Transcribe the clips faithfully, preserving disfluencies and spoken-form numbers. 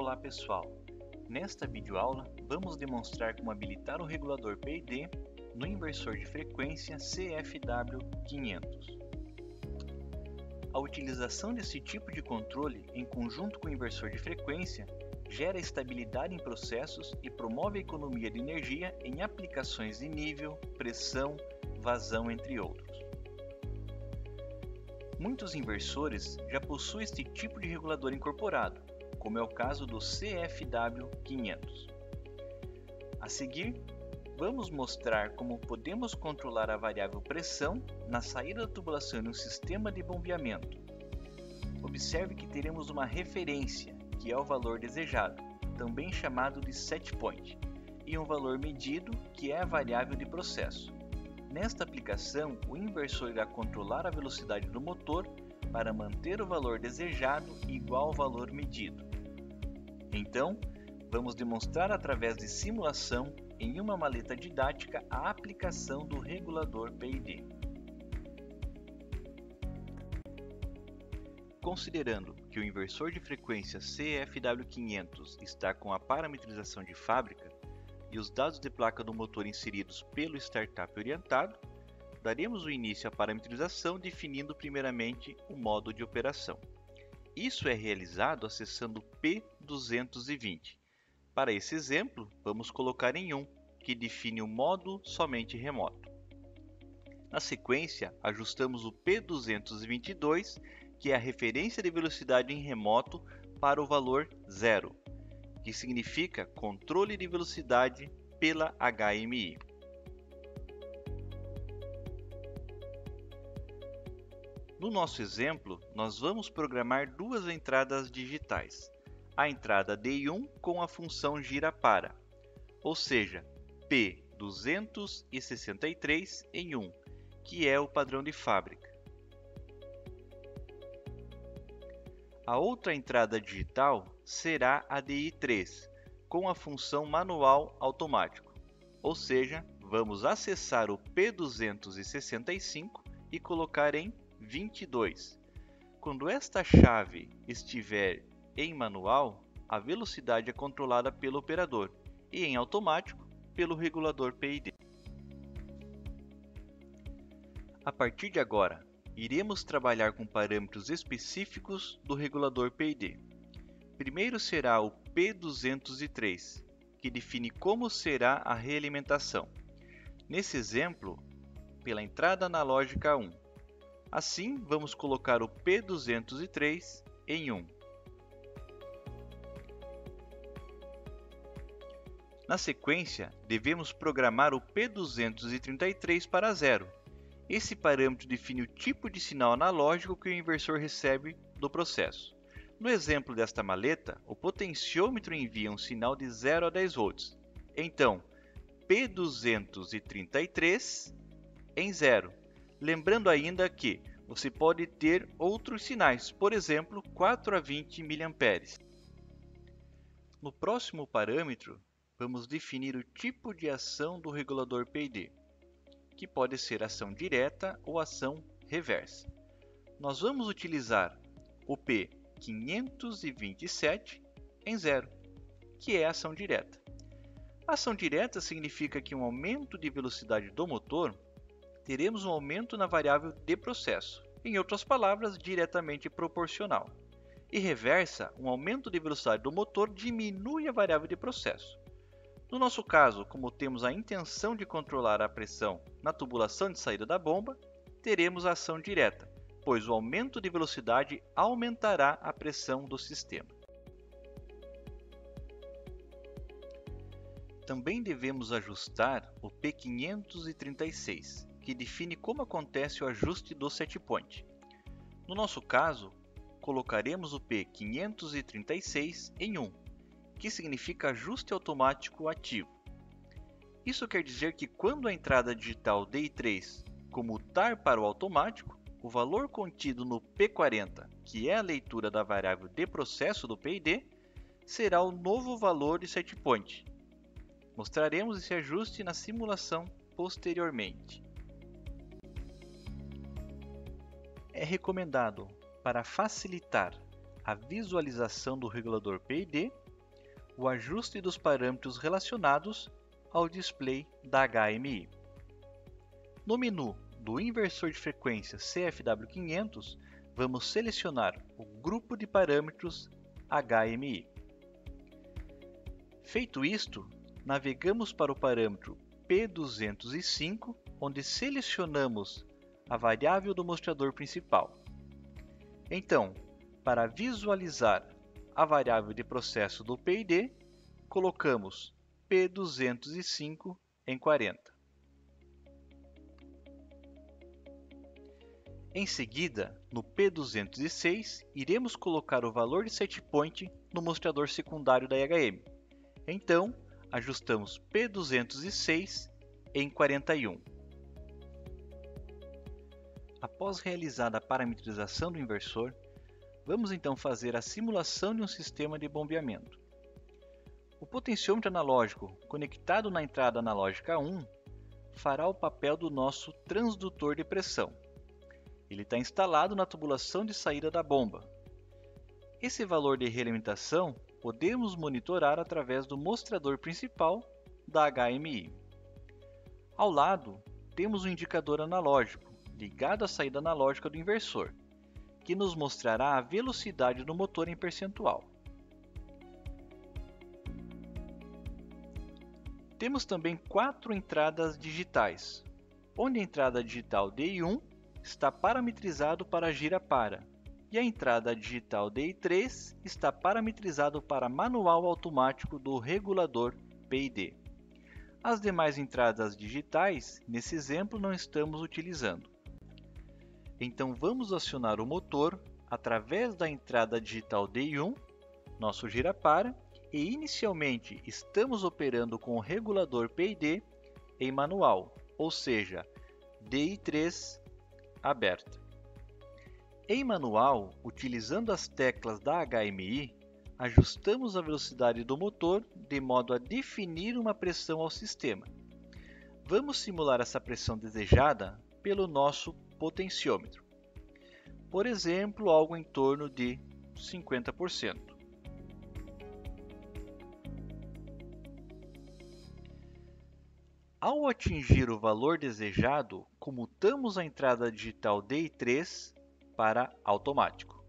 Olá pessoal, nesta videoaula vamos demonstrar como habilitar o regulador P I D no inversor de frequência C F W quinhentos. A utilização desse tipo de controle em conjunto com o inversor de frequência gera estabilidade em processos e promove a economia de energia em aplicações de nível, pressão, vazão, entre outros. Muitos inversores já possuem este tipo de regulador incorporado, como é o caso do C F W quinhentos. A seguir, vamos mostrar como podemos controlar a variável pressão na saída da tubulação de um sistema de bombeamento. Observe que teremos uma referência, que é o valor desejado, também chamado de set point, e um valor medido, que é a variável de processo. Nesta aplicação, o inversor irá controlar a velocidade do motor para manter o valor desejado igual ao valor medido. Então, vamos demonstrar através de simulação em uma maleta didática a aplicação do regulador P I D. Considerando que o inversor de frequência C F W quinhentos está com a parametrização de fábrica, e os dados de placa do motor inseridos pelo startup orientado, daremos o início à parametrização definindo primeiramente o modo de operação. Isso é realizado acessando P duzentos e vinte. Para esse exemplo, vamos colocar em um, que define o modo somente remoto. Na sequência, ajustamos o P duzentos e vinte e dois, que é a referência de velocidade em remoto, para o valor zero. Que significa controle de velocidade pela H M I. No nosso exemplo, nós vamos programar duas entradas digitais, a entrada D um com a função gira para, ou seja, P duzentos e sessenta e três em um, que é o padrão de fábrica. A outra entrada digital será a D I três, com a função manual automático, ou seja, vamos acessar o P duzentos e sessenta e cinco e colocar em vinte e dois. Quando esta chave estiver em manual, a velocidade é controlada pelo operador e em automático pelo regulador P I D. A partir de agora, iremos trabalhar com parâmetros específicos do regulador P I D. Primeiro será o P duzentos e três, que define como será a realimentação. Nesse exemplo, pela entrada analógica um. Assim, vamos colocar o P duzentos e três em um. Na sequência, devemos programar o P duzentos e trinta e três para zero. Esse parâmetro define o tipo de sinal analógico que o inversor recebe do processo. No exemplo desta maleta, o potenciômetro envia um sinal de zero a dez volts. Então, P duzentos e trinta e três em zero. Lembrando ainda que você pode ter outros sinais, por exemplo, quatro a vinte miliamperes. No próximo parâmetro, vamos definir o tipo de ação do regulador P I D, que pode ser ação direta ou ação reversa. Nós vamos utilizar o P quinhentos e vinte e sete em zero, que é a ação direta. A ação direta significa que um aumento de velocidade do motor, teremos um aumento na variável de processo, em outras palavras, diretamente proporcional. E reversa, um aumento de velocidade do motor diminui a variável de processo. No nosso caso, como temos a intenção de controlar a pressão na tubulação de saída da bomba, teremos a ação direta, pois o aumento de velocidade aumentará a pressão do sistema. Também devemos ajustar o P quinhentos e trinta e seis, que define como acontece o ajuste do set point. No nosso caso, colocaremos o P quinhentos e trinta e seis em um, que significa ajuste automático ativo. Isso quer dizer que quando a entrada digital D I três comutar para o automático, o valor contido no P quarenta, que é a leitura da variável de processo do P I D, será o novo valor de set point. Mostraremos esse ajuste na simulação posteriormente. É recomendado, para facilitar a visualização do regulador P I D, o ajuste dos parâmetros relacionados ao display da H M I. No menu do inversor de frequência C F W quinhentos, vamos selecionar o grupo de parâmetros H M I. Feito isto, navegamos para o parâmetro P duzentos e cinco, onde selecionamos a variável do mostrador principal. Então, para visualizar a variável de processo do P I D, colocamos P duzentos e cinco em quarenta. Em seguida, no P duzentos e seis, iremos colocar o valor de set point no mostrador secundário da H M. Então, ajustamos P duzentos e seis em quarenta e um. Após realizada a parametrização do inversor, vamos então fazer a simulação de um sistema de bombeamento. O potenciômetro analógico conectado na entrada analógica um fará o papel do nosso transdutor de pressão. Ele está instalado na tubulação de saída da bomba. Esse valor de realimentação podemos monitorar através do mostrador principal da H M I. Ao lado, temos um indicador analógico, ligado à saída analógica do inversor, que nos mostrará a velocidade do motor em percentual. Temos também quatro entradas digitais, onde a entrada digital D I um está parametrizado para gira-para e a entrada digital D I três está parametrizado para manual automático do regulador P I D. As demais entradas digitais, nesse exemplo, não estamos utilizando. Então vamos acionar o motor através da entrada digital D I um, nosso gira-para, e inicialmente estamos operando com o regulador P I D em manual, ou seja, D I três aberta. Em manual, utilizando as teclas da H M I, ajustamos a velocidade do motor de modo a definir uma pressão ao sistema. Vamos simular essa pressão desejada pelo nosso potenciômetro. Por exemplo, algo em torno de cinquenta por cento. Ao atingir o valor desejado, comutamos a entrada digital D I três para automático.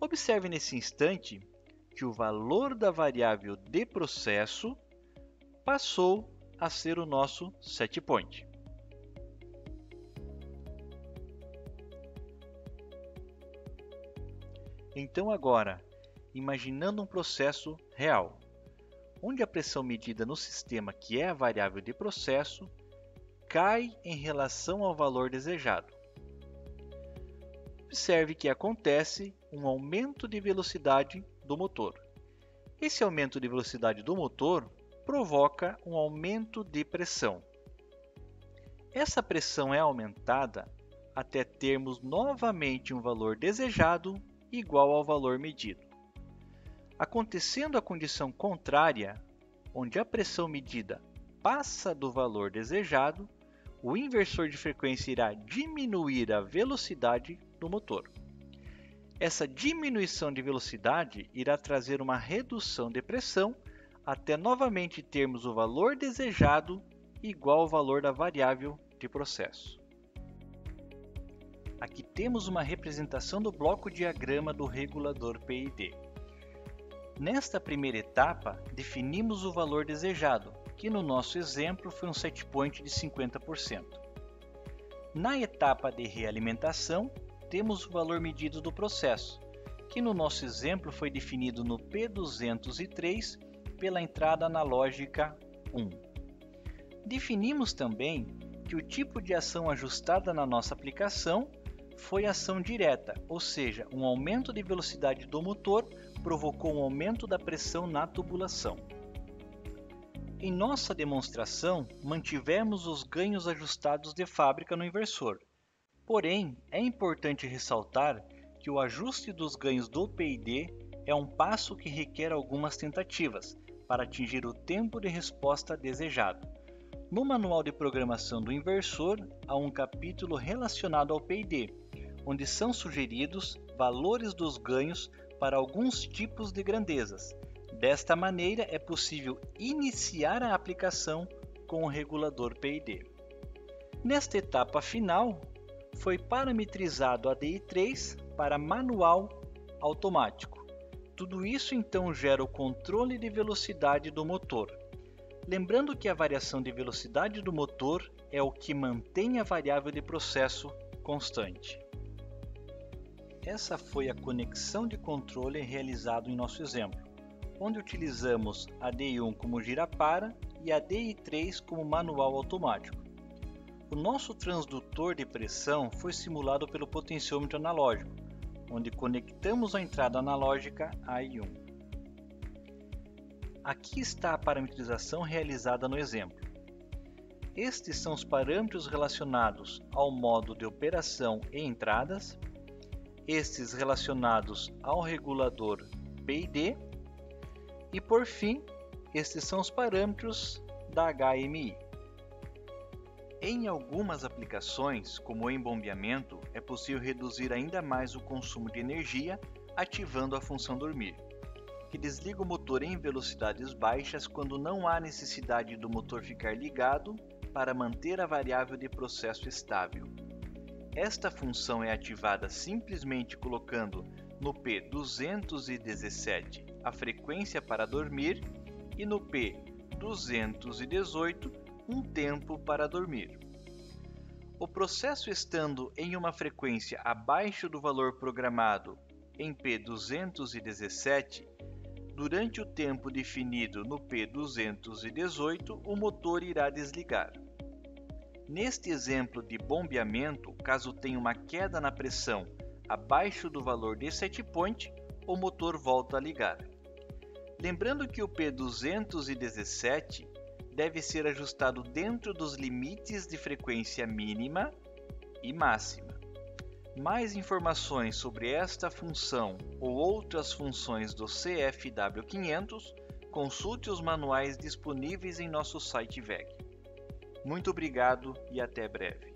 Observe nesse instante que o valor da variável de processo passou a ser o nosso set point. Então agora, imaginando um processo real, onde a pressão medida no sistema, que é a variável de processo, cai em relação ao valor desejado. Observe que acontece um aumento de velocidade do motor. Esse aumento de velocidade do motor provoca um aumento de pressão. Essa pressão é aumentada até termos novamente um valor desejado igual ao valor medido. Acontecendo a condição contrária, onde a pressão medida passa do valor desejado, o inversor de frequência irá diminuir a velocidade do motor. Essa diminuição de velocidade irá trazer uma redução de pressão até novamente termos o valor desejado igual ao valor da variável de processo. Aqui temos uma representação do bloco diagrama do regulador P I D. Nesta primeira etapa, definimos o valor desejado, que no nosso exemplo foi um set point de cinquenta por cento. Na etapa de realimentação, temos o valor medido do processo, que no nosso exemplo foi definido no P duzentos e três pela entrada analógica um. Definimos também que o tipo de ação ajustada na nossa aplicação foi ação direta, ou seja, um aumento de velocidade do motor provocou um aumento da pressão na tubulação. Em nossa demonstração, mantivemos os ganhos ajustados de fábrica no inversor. Porém, é importante ressaltar que o ajuste dos ganhos do P I D é um passo que requer algumas tentativas para atingir o tempo de resposta desejado. No manual de programação do inversor, há um capítulo relacionado ao P I D, onde são sugeridos valores dos ganhos para alguns tipos de grandezas, Desta maneira, é possível iniciar a aplicação com o regulador P I D. Nesta etapa final, foi parametrizado a D I três para manual automático. Tudo isso então gera o controle de velocidade do motor. Lembrando que a variação de velocidade do motor é o que mantém a variável de processo constante. Essa foi a conexão de controle realizada em nosso exemplo, onde utilizamos a D I um como girapara e a D I três como manual automático. O nosso transdutor de pressão foi simulado pelo potenciômetro analógico, onde conectamos a entrada analógica A I um. Aqui está a parametrização realizada no exemplo. Estes são os parâmetros relacionados ao modo de operação e entradas, estes relacionados ao regulador P I D e, por fim, estes são os parâmetros da H M I. Em algumas aplicações, como o embombeamento, é possível reduzir ainda mais o consumo de energia ativando a função dormir, que desliga o motor em velocidades baixas quando não há necessidade do motor ficar ligado para manter a variável de processo estável. Esta função é ativada simplesmente colocando no P duzentos e dezessete a frequência para dormir e no P duzentos e dezoito um tempo para dormir. O processo estando em uma frequência abaixo do valor programado em P duzentos e dezessete, durante o tempo definido no P duzentos e dezoito, o motor irá desligar. Neste exemplo de bombeamento, caso tenha uma queda na pressão abaixo do valor de set point, o motor volta a ligar. Lembrando que o P duzentos e dezessete deve ser ajustado dentro dos limites de frequência mínima e máxima. Mais informações sobre esta função ou outras funções do C F W quinhentos, consulte os manuais disponíveis em nosso site W E G. Muito obrigado e até breve.